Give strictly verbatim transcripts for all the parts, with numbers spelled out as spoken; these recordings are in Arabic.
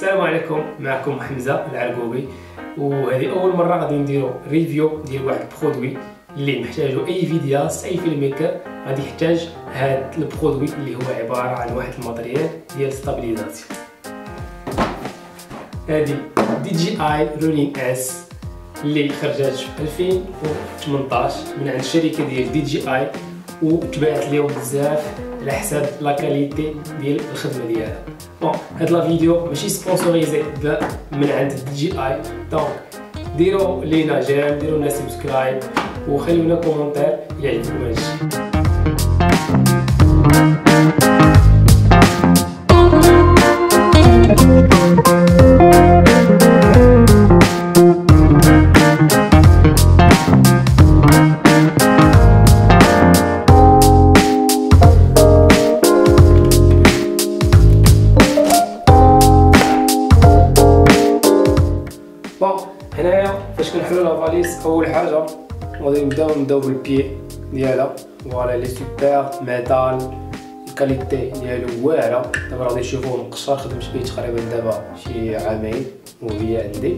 السلام عليكم، معكم حمزة العرقوي، وهذه اول مره غادي نديرو ريفيو ديال واحد البرودوي اللي محتاجو اي فيدياس اي فيلم ميكر غادي يحتاج هذا البرودوي اللي هو عباره عن واحد الماتريال ديال ستابيليزاسيون. هذه دي جي اي رونين اس اللي خرجت في ألفين وثمنطاش من عند الشركه ديال دي جي اي، وتباعت ليهم بزاف على حساب لا كاليتي ديال الخدمه ديالها. بون هاد لا فيديو ماشي سبونسوريزي من عند دي جي اي، دونك ديروا لينا جيم، ديروا لنا سبسكرايب، وخليونا كومونتير الى عجبكم هادشي. هنايا فاش كنحلو لافاليس اول حاجه غادي نبداو نبداو بالبيي ديالها. فوالا لي سوبر ميتال، الكاليتي ديالو واعره. دابا غادي تشوفوه مقشر، خدمت به تقريبا دابا شي عامين وهي عندي.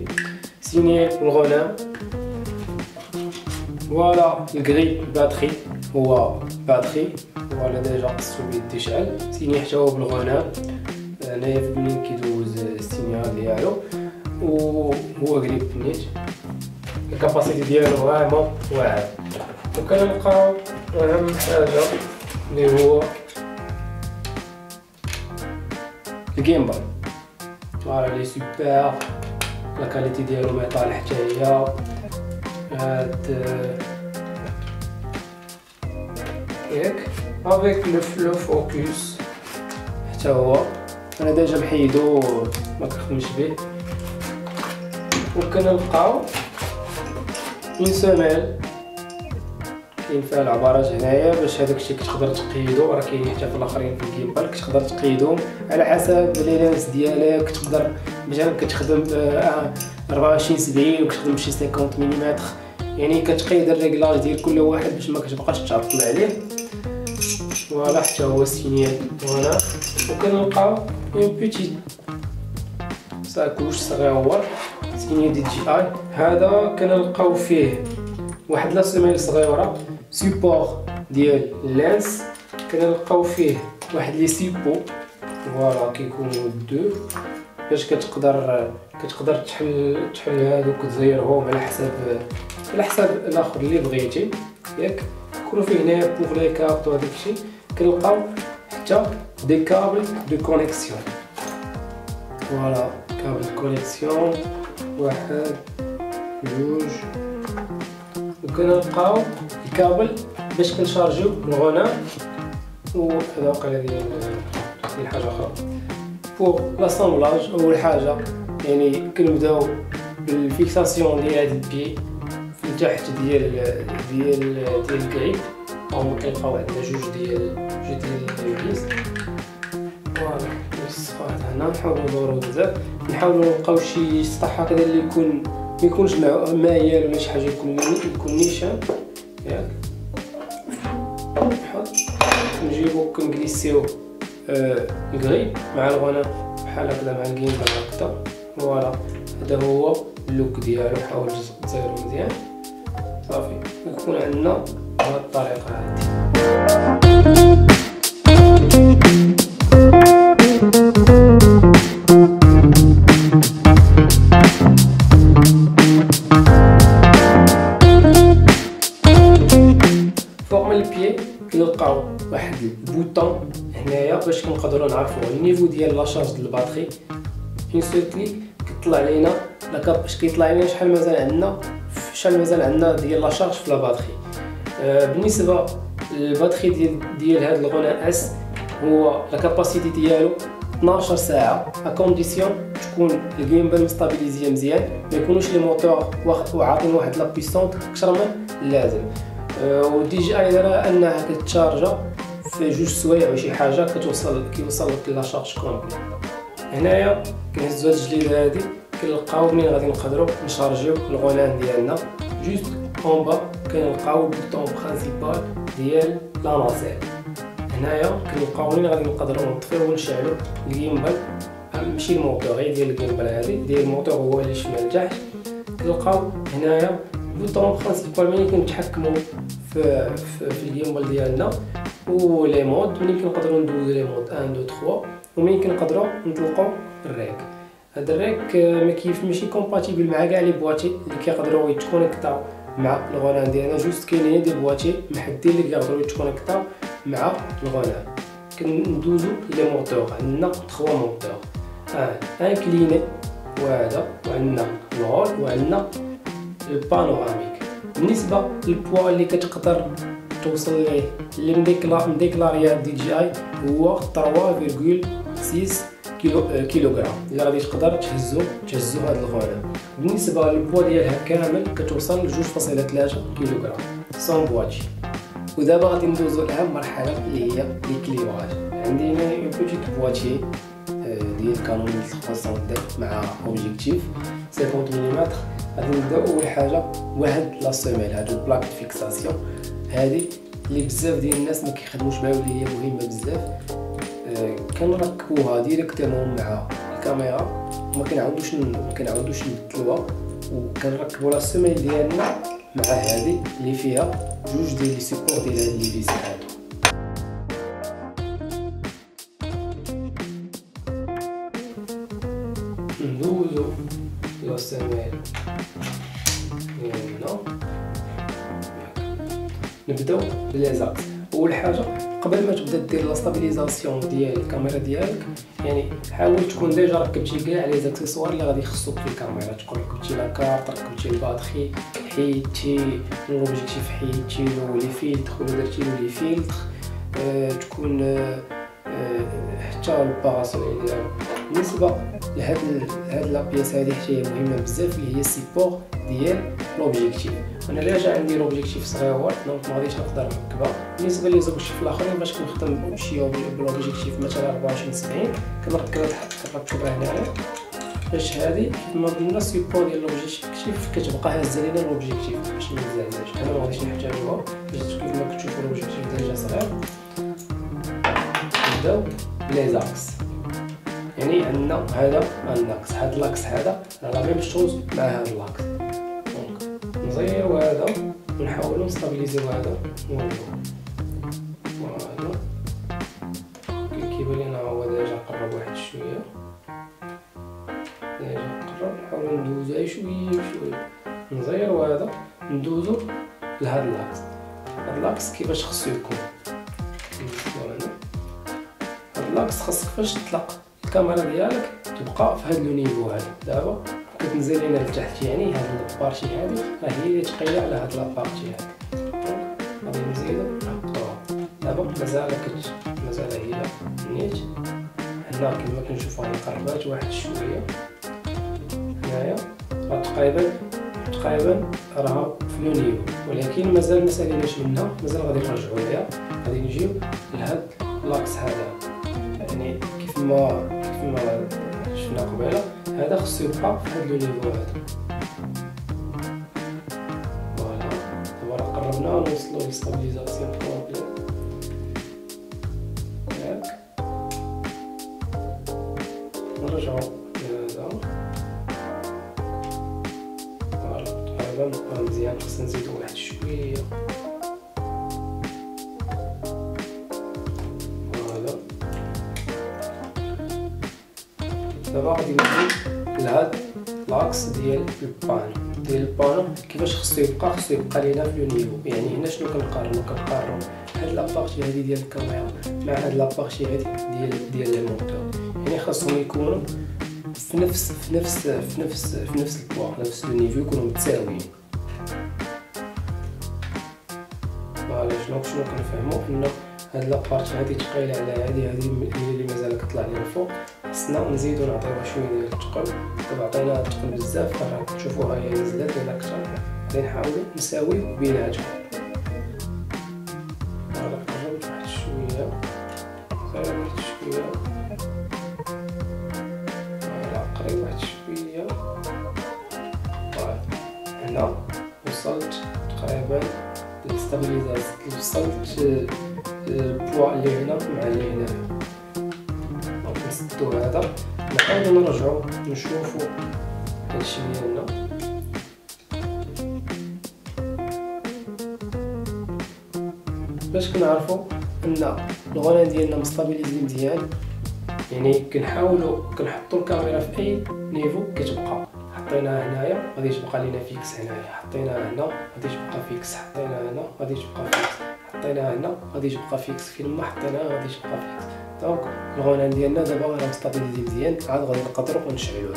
سيني الغنام، فوالا الكري باتري، هو باتري فوالا ديجا السوبيت تيشعل. سيني حتى هو بالغنام، هنايا فمن كيدوز السينيال ديالو وهو قريب نيت. الكاباسيتي ديالو فريمون واعر. وكنلقاو اهم حاجه اللي هو الجيم بال، فوالا لي سوبر، لا كاليتي ديالو ميطال حتى هي. هاد ياك افيك لو فلو فوكس حتى هو انا ديجا محيدو ما كنخدمش به. وكنلقاو اون سيمين كاين فيها العبارات هنايا باش هذاك الشيء كتقدر تقيدو، راه كاين حتى في الاخرين في الجيم بال كتقدر تقيدو على حسب الالانس ديالك. كتقدر مثلا كتخدم أربعة وعشرين سبعين وكتخدم شي خمسين ملم، يعني كتقيد الريغلاج ديال كل واحد باش ما كتبقاش تعطل عليه. فوالا حتى هو سينيال هنا. وكنلقاو اون بيتي ساكوش صغيور سيني دي جي اي، هذا كنلقاو فيه واحد لا سيميل صغيره سيبور ديال اللانس. كنلقاو فيه واحد لي سيبو، فوالا كيكونوا دو باش كتقدر كتقدر تحل تحل هادوك تزيرهم على حسب على حسب الاخر اللي بغيتي ياك. كيكونوا فيه هنايا بوغ لي كارت وهاداك الشيء. كنلقاو حتى دي كابل دو كونيكسيون، فوالا كابل كونيكسيون واحد جوج. وكنلقاو الكابل باش كنشارجيو الغنى، وهذا وقيلا ديال شي حاجه اخرى. بوغ لاسامبلاج اول حاجه يعني كنبداو بالفيكساسيون ديال هاد البي في التحت ديال ديال ديال الكريب. هما كنلقاو عندنا جوج ديال جوج ديال البيس، فوالا الصفات هنا. نحاولو ندورو بزاف، نحاولو نلقاو شي سطح هكذا اللي يكون ما يكونش مايل ولا شي حاجه، يكون يكون نيشان ياك. نحط نجيبو كنجليسيو الكري مع الغنى بحال هكذا مع الكيمبال هكذا. فوالا هذا هو اللوك ديالو، حاول تزيرو مزيان صافي. يكون عندنا بهاد الطريقه هادي. كنلقاو واحد البوطون هنايا باش كنقدروا نعرفوا النيفو ديال لاشارج ديال الباتري. اون سول كليك كطلع لينا لاكاب باش كيطلع لينا شحال مازال عندنا شحال مازال عندنا ديال لاشارج في الباتري. آه بالنسبه للباتري ديال ديال هذا الغنى اس، هو لاكاباسيتي ديالو اثناش ساعه ا كونديسيون تكون الجيمبال مستابيليزي مزيان، ما يكونوش لي موتور عاطين واحد لا بيسونط اكثر من اللازم. ودي جي اي راه انها كتشارجا في جوج سوايع وشي حاجه، كتوصل كيوصل لك لاشارج كومبلي. هنايا كنهزو هاد الجليده هادي، كنلقاو منين غادي نقدروا نشارجيو الغنان ديالنا. جوست اون با كنلقاو البوطون برينسيبال ديال لا نازيل. هنايا كنلقاو منين غادي نقدروا نطفيو ونشعلو الجيمبال، ماشي الموتور، هي ديال الكيمبلا هادي ديال الموتور هو اللي شمال تحت. كتلقاو هنايا بوطون برينسيبال ملي كنتحكموا في في الكيمبل ديالنا و لي مود، ملي كنقدروا ندوزو لي مود واحد اثنين ثلاثة وملي كنقدروا نطلقوا الريك. هذا الريك ما كيف ماشي كومباتيبل مع كاع لي بواتي اللي كيقدروا يتكونيكطاو مع الغونان ديالنا، جوست كاينين دي بواتي محددين اللي كيقدروا يتكونيكطاو مع الغونان. كندوزو الى موتور، عندنا ثلاثة موتور، اه ان كليني وهذا، وعندنا الهول وعندنا البانوراميك. بالنسبه للبوا اللي كتقدر توصل ليه اللي مديكلا مديكلاريا دي جي اي هو ثلاثة فاصلة ستة كيلو كيلوغرام اللي غادي تقدر تهزو تهزو هاد الغونه. بالنسبه للبوا ديالها كامل كتوصل ل اثنين فاصلة ثلاثة كيلوغرام صون بواتي. ودابا غادي ندوزو لأهم مرحله اللي هي الكليواج. عندي هنا اون بوتيت بواتي ديال كانون ثلاثمية مع اوبجيكتيف خمسين ملم. غادي نبداو اول حاجه واحد لا سيميل، هاد البلاك فيكساسيون هادي اللي بزاف ديال الناس ما كيخدموش معاها واللي هي مهمه بزاف. آه كنركبوها ديريكتومون مع الكاميرا وما كنعاودوش ما كنعاودوش نبدلوها، وكنركبوا لا سيميل ديالنا مع هادي اللي فيها جوج ديال لي سيبور ديال هاد لي فيز هادو. ندوزو لا سيميل هنا، نبداو بليزاكس. اول حاجه قبل ما تبدا دير لا ستابيليزاسيون ديال الكاميرا ديالك، يعني حاول تكون ديجا ركبتي كاع لي زاكسيسوار اللي غادي يخصوك في الكاميرا، تكون ركبتي لا كارت، ركبتي الباتري، حيدتي لوبجيكتيف، حيدتي لو لي فيلتر ولا درتي لو لي فيلتر، أه تكون أه حتى الباراسول. يعني بالنسبه لهاد هاد لابيس هادي حتى هي مهمه بزاف اللي هي السيبور ديال لوبجيكتيف. انا ديجا عندي لوبجيكتيف صغيور دونك ما غاديش نقدر نركبها. بالنسبه للزوبجيكتيف الاخرين باش كنخدم بشي بلوبجيكتيف مثلا أربعة وعشرين سبعين كنركبها كنركبها هنايا باش هادي كما قلنا السيبور ديال لوبجيكتيف كتبقى هازه لينا لوبجيكتيف باش ما تزعلناش. انا ما غاديش نحتاجوها باش كيما كتشوفوا لوبجيكتيف ديجا صغير. نبداو بليزاكس، يعني عندنا هذا مع اللاكس، هاد اللاكس هذا لا ميم شوز مع هاد اللاكس، دونك نزيرو هذا ونحاولو نستابيليزيو هذا ونوضو وهذا كيبان لينا هو ديجا قرب واحد شويه، ديجا قرب. نحاولو ندوزو غير شويه بشويه، نزيرو هذا ندوزو لهاد اللاكس. هاد اللاكس كيفاش خصو يكون هاد اللاكس؟ خاصك فاش تطلق الكاميرا ديالك تبقى في هاد لو نيفو هذا. دابا كتنزل لينا لتحت، يعني هاد البارتي هادي راه هي اللي تقيل على هاد لابارتي هادي، غادي نزيدو نحطوها. دابا مازال كت مازال هي نيت هنا كما كنشوفو هاد القربات واحد شويه هنايا، راه تقريبا تقريبا راه في لو نيفو، ولكن مازال مساليناش منها، مازال غادي نرجعو ليها. غادي نجيو لهاد لاكس هذا، يعني كيف ما كما شفنا قبيله هذا خصو يبقى في هاد لو نيفو هذا. فوالا دابا راه قربنا نوصلو للستابيليزاسيون كومبلي هاك. نرجعو لهذا، فوالا تقريبا بقى مزيان، خصنا نزيدو واحد شويه. دابا غادي ندوز لهاد لاكس ديال البانو ديال البانو كيفاش خصو يبقى؟ خصو يبقى لينا في لو نيفو. يعني هنا شنو كنقارنو؟ كنقارنو هاد لابارتي هادي ديال الكاميرا مع هاد لابارتي هادي ديال ديال لي موتور، يعني خاصهم يكونوا في نفس في نفس في نفس في نفس البوا نفس لو نيفو، يكونوا متساويين. فوالا شنو شنو كنفهمو ان هاد لابارتي هادي ثقيله على هادي، هادي اللي مازال كطلع لينا الفوق خصنا نزيدو نعطيوها شويه ديال الثقل. دابا عطيناها الثقل بزاف راه كتشوفوها هي نزلات ولا اكثر، غادي نحاولو نساويو بيناتهم. فوالا قربت واحد شويه، صافي واحد شويه، فوالا قريب واحد شويه. فوالا هنا وصلت تقريبا للستابيليزاسيون، وصلت البوا اللي هنا مع اللي هنا. نسدو هذا لحد ما نرجعو نشوفو هادشي ديالنا. باش كنعرفو ان الغران ديالنا مستابيليزي مزيان، يعني كنحاولو كنحطو الكاميرا في اي نيفو كتبقى. حطيناها هنايا غادي تبقى لينا فيكس، هنايا حطيناها هنا غادي تبقى فيكس، حطيناها هنا غادي تبقى فيكس، حطيناها هنا غادي تبقى فيكس، فين ما حطيناها غادي تبقى فيكس. دونك الغران ديالنا دابا راه مستابيليزي مزيان، عاد غادي نقدروا ونشعلوه.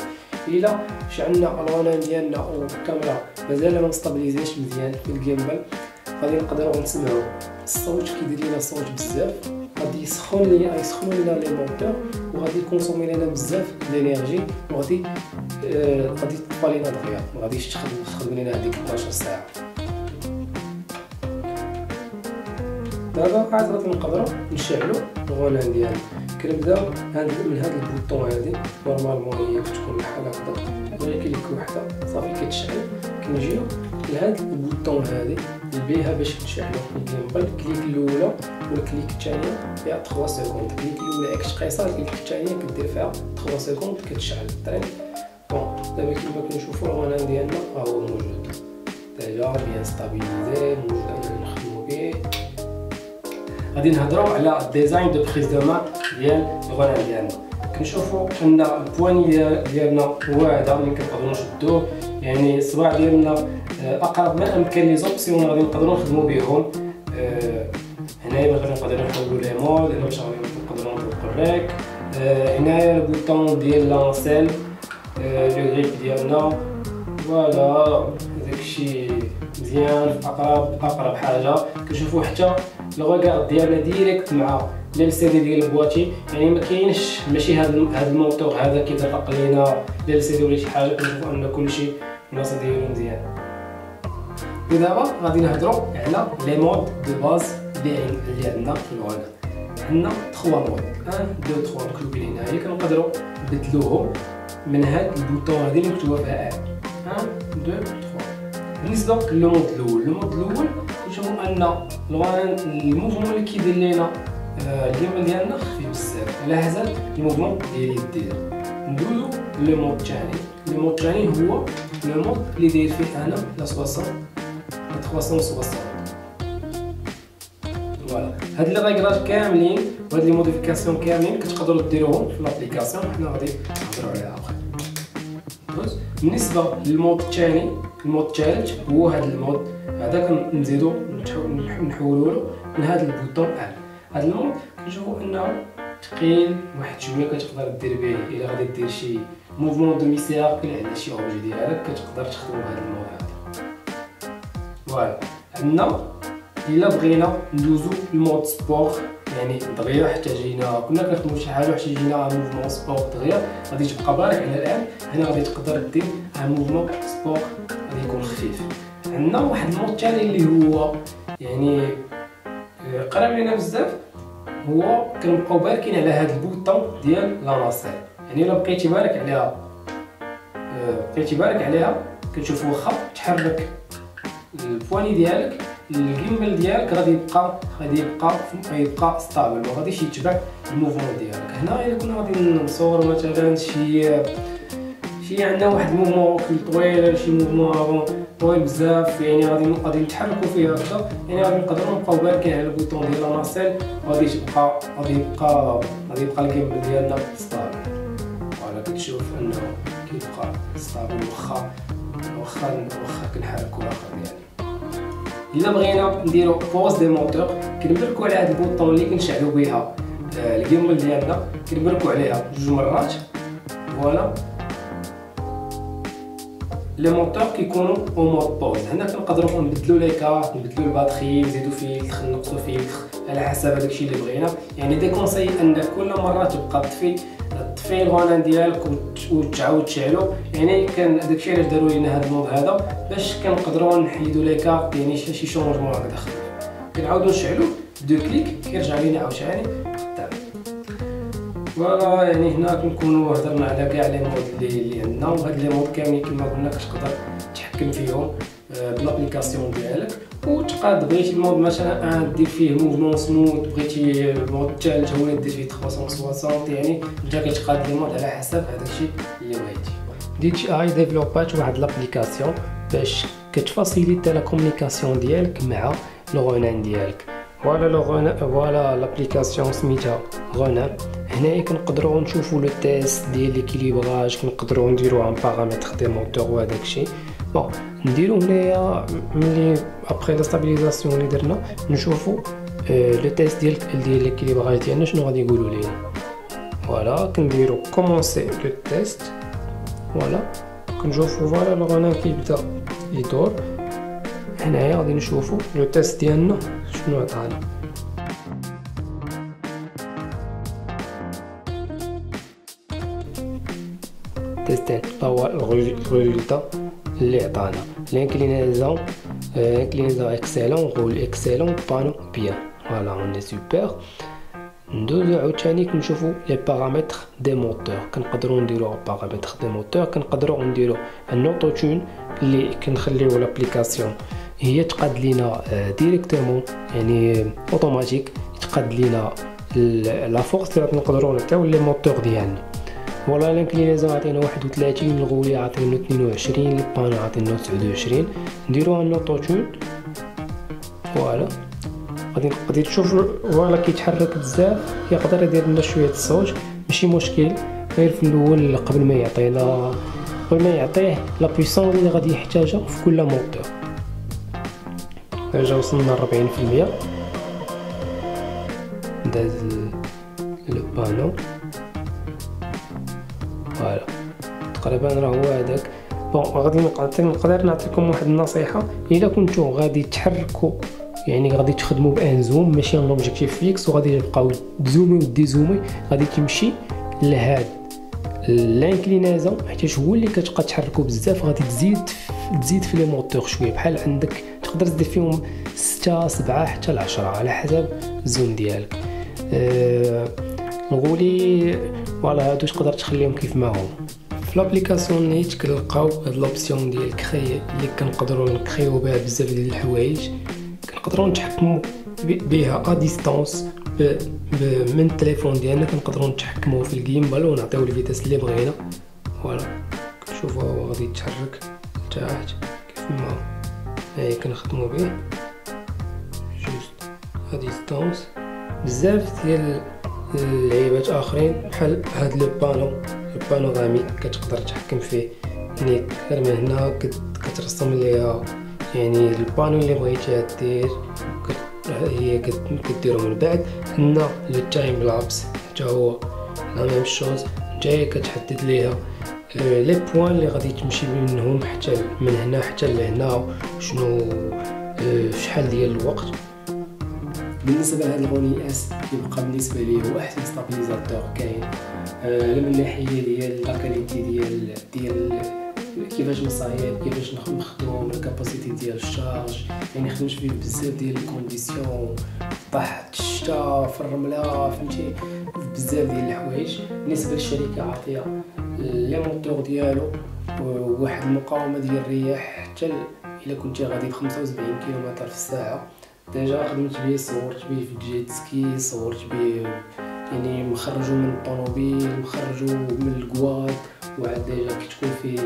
الا شعلنا الغران ديالنا او الكاميرا مازال ما مستابيليزيش مزيان في الجيمبل، غادي نقدروا نسمعوا الصوت كيدير لنا صوت بزاف، غادي يسخن ليا يسخن لينا لي موتور، وغادي يكونسومي لينا بزاف ديال وغادي آه غادي تطفى لينا دغيا، ما غاديش تخدم تخدم لينا هذيك اثنا عشر ساعه. دابا عاد غادي نقدروا نشعلوا الغنان ديالنا. كنبداو من هذا البوطون، هذه نورمالمون هي كتكون بحال هكا، ولكن ديك وحده صافي كتشعل. كنجيو لهاد البوطون هذه بيها باش نشعلو الجيمبل، كليك الاولى والكليك الثاني فيها ثلاثة سكوند، كليك الاولى اكش قيصر، كليك الثاني كدير فيها ثلاثة سكوند كتشعل الطرين. بون دابا كيما كنشوفو الغنان ديالنا ها هو موجود ديجا بيان ستابيليزي، موجود انا نخدمو به. غادي نهضرو على الديزاين دو بريز دو مان ديال الغنان ديالنا. كنشوفو ان البواني ديالنا واعده ملي كنقدرو نشدوه، يعني الصباع ديالنا اقرب ما امكن لي زوبسيون غادي نقدروا نخدموا بهم. أه هنايا باش نقدروا نحولوا لي مول، هنا باش نقدروا نطلقوا الريك، أه هنايا البوطون ديال لانسيل، أه لو غريب ديالنا فوالا. داكشي مزيان اقرب اقرب حاجه. كنشوفوا حتى الغاكار ديالنا ديريكت مع للسيدي ديال البواتي، يعني ما كاينش ماشي هذا هذا الموتور هذا كيطلق لينا للسيدي ولا شي حاجه. كنشوفوا ان كلشي بلاصه ديالو مزيان. دابا غادي نهضروا على لي مود دو باز اللي عندنا في الغنان. عندنا ثلاثة مود، واحد اثنين ثلاثة مكتوبين هنايا، كنقدروا نبدلوهم من هاد البوطون هادي اللي مكتوبه فيها واحد اثنين ثلاثة. بالنسبه للمود الاول، المود الاول كنشوفوا ان الغنان الموفمون اللي كيدير لينا الجيمبل ديالنا خفيف بزاف على حسب الموفمون ديال اليد. ندوزو لو مود الثاني، لو مود الثاني هو لو مود اللي داير فيه انا لا ستين ثلاثمية وستين. فوالا هاد لي ريغلاج كاملين وهاد لي موديفيكاسيون كاملين كتقدروا ديروهم في لابليكاسيون، حنا غادي نهضروا عليها واخا. دوز بالنسبه للمود الثاني، المود الثالث هو هاد المود هذا كنزيدو نحولوا له من هاد البوطون ال. هاد المود كنشوفوا انه ثقيل واحد شويه، كتقدر دير به الا غادي دير شي موفمون دو ميسيار كل على شي اوبجي ديالك كتقدر تخدم بهاد المود هذا. فوالا عندنا الا بغينا ندوزو للمود سبور، يعني دغيا احتاجينا كنا كنخدمو شي حاجه احتاجينا موفمون سبور دغيا غادي تبقى بارك على الان. هنا غادي تقدر دير ان موفمون سبور غادي يكون خفيف. عندنا واحد المود ثاني اللي هو يعني قريب لينا بزاف، هو كنبقاو باركين على هاد البوطون ديال لا راسيل، يعني الا بقيتي بارك عليها بقيتي بارك عليها كتشوف واخا تحرك البواني ديالك الجيمبل ديالك غادي يبقى غادي يبقى يبقى ستابل، ما غاديش يتبع الموفمون ديالك. هنا الا كنا غادي نصور مثلا شي شي عندنا واحد الموفمون طويل، شي موفمون طويل بزاف، يعني غادي غادي نتحركوا فيه هكا، يعني غادي نقدروا نبقاو باركين على البوطون ديال لانسيل، غادي تبقى غادي يبقى غادي يبقى الجيمبل ديالنا ستابل. فوالا كتشوف انه كيبقى ستابل واخا واخا واخا كنحركوا واخا. يعني الا بغينا نديرو بوز دي موتور كنبركو على هاد البوطون اللي كنشعلو بها آه الجيمبل ديالنا، كنبركو عليها جوج مرات. فوالا لي موتور كيكونوا او مود بوز. هنا كنقدروا نبدلو لي كارت، نبدلو الباتري، نزيدو فيلتخ، نقصو فيلتخ على حسب داكشي اللي بغينا. يعني دي كونساي ان كل مره تبقى تطفي تطفي الغنان ديالك وتعاود تشعلو. يعني كان داكشي علاش داروا لينا هاد المود هذا باش كنقدروا نحيدو لي كارت، يعني شي شونجمون هكذا خفيف. كنعاودو نشعلو بدو كليك كيرجع لينا عاوتاني قدام. فوالا يعني هنا كنكونوا هضرنا على كاع لي مود اللي اللي عندنا، وهاد لي مود كاملين كما قلنا كتقدر تحكم فيهم بالابليكاسيون ديالك. وتقاد. بغيتي المود مثلا ان دير فيه موفمون سموت، بغيتي المود الثالث هو اللي دير فيه ثلاثمية وستين، يعني انت كتقاد المود على حسب هذاك الشيء اللي بغيتي. دي جي اي ديفلوبات واحد لابليكاسيون باش كتفاسيليتي لا كومونيكاسيون ديالك مع الغونان ديالك. فوالا لو غونان، فوالا لابليكاسيون سميتها غونان. هنايا كنقدروا نشوفوا لو تيست ديال لي كيليبراج، كنقدروا نديرو عن بارامتر دي موتور وهداك الشيء. بون نديرو هنايا ملي ابري لا ستابيليزاسيون اللي درنا نشوفوا لو تيست ديال ديال لي كيليبراج ديالنا شنو غادي يقولوا لينا. فوالا كنديرو كومونسي لو تيست. فوالا كنشوفوا فوالا لو غونان كيبدا يدور. هنايا غادي نشوفوا لو تيست ديالنا شنو عطانا. تيستين هو الريزلتا اللي عطانا لينكلينيزون لينكلينيزون اكسيلون، رول اكسيلون، بانو بيان. فوالا اون سوبر. ندوزو عاوتاني كنشوفو لي بارامتر دي موتور. كنقدرو نديرو بارامتر دي موتور، كنقدرو نديرو النوتوتون اللي كنخليو لابليكاسيون هي تقاد لينا ديريكتومون، يعني اوتوماتيك تقاد لينا لا فورس اللي نقدرو نعطيو لي موتور ديالنا. فوالا لانكلينيزون عطينا واحد وثلاثين، الغولي عطينا اثنين وعشرين، البانو عطينا تسعة وعشرين. نديروها النوتوتون. فوالا غادي غادي تشوف فوالا كيتحرك بزاف، يقدر يدير لنا شويه الصوت ماشي مشكل. غير في الاول قبل ما يعطينا قبل ما يعطيه لا بويسون اللي غادي يحتاجها في كل موتور. رجع وصلنا أربعين في المية، داز البانو. فوالا تقريبا راه هو هذاك. بون غادي نقدر نعطيكم واحد النصيحه، الا كنتو غادي تحركوا يعني غادي تخدموا بان زوم ماشي ان اوبجيكتيف فيكس وغادي تبقاو تزومي وديزومي، غادي تمشي لهاد لانكلينيزون حيت هو اللي كتبقى تحركوا بزاف. غادي تزيد تزيد في لي موتور شويه، بحال عندك تقدر تزيد فيهم ستة سبعة حتى ل عشرة على حسب الزوم ديالك. أه... نقولي فوالا هادو تقدر تخليهم كيف ما هما في لابليكاسيون نيت. كنلقاو هاد لوبسيون ديال كري اللي كنقدروا نكريو بها بزاف ديال الحوايج، كنقدروا نتحكموا بها ا ديستانس من التليفون ديالنا. كنقدروا نتحكموا في الجيمبال ونعطيو الفيتاس اللي بغينا. فوالا شوفوا هو غادي يتحرك لتحت كيف ما هي كنخدموا به جوست ا ديستانس. بزاف ديال اللعيبات اخرين بحال هاد لو بانو البانورامي كتقدر تحكم فيه نيت، غير من هنا كترسم ليها يعني البانو اللي بغيتي دير هي كديرو. من بعد هنا للتايم لابس حتى هو لا ميم شوز، جاي كتحدد ليها لي بوين اللي غادي تمشي منهم حتى من هنا حتى لهنا، شنو شحال ديال الوقت. بالنسبه لهاد الروني اس كيبقى بالنسبه ليه هو احسن ستابيليزاتور كاين. أه من الناحيه ديال لاكاليتي ديال ديال كيفاش مصايب، كيفاش نخدمو، الكاباسيتي ديال الشارج، يعني خدمت فيه بزاف ديال الكونديسيون، طاح الشتا في الرمله، فهمتي بزاف ديال الحوايج. بالنسبه للشركه عاطيه لي موتور ديالو واحد المقاومه ديال الرياح حتى الا كنتي غادي ب خمسة وسبعين كيلومتر في الساعه. ديجا خدمت بيه، صورت بيه في الجيت سكي، صورت بيه يعني مخرجو من الطونوبيل، مخرجو من الكواد. وعاد ديجا كتكون فيه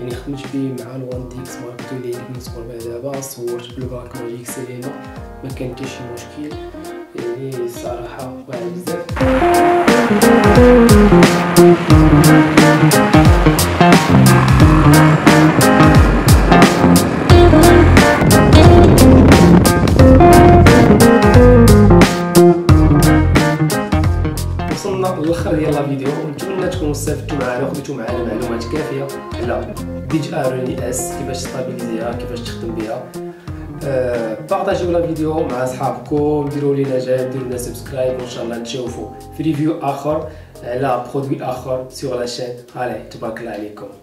يعني خدمت بيه مع الوان ديكس ماركتو اللي كنصور بها دابا، صورت بالباك ماجيك سيلينا، ما كان حتى شي مشكل. يعني الصراحه واعر بزاف. الاخر ديال لا فيديو، ونتمنى تكونوا استفدتوا معنا وخديتوا معنا معلومات كافيه على دي جي اي روني اس، كيفاش ستابيليزيها، كيفاش تخدم بها. أه بارطاجيو لا فيديو مع اصحابكم، ديروا لينا جيم، ديروا لنا سبسكرايب، وان شاء الله نتشوفوا في ريفيو اخر على برودوي اخر سور لا شين. عليه تبارك الله عليكم.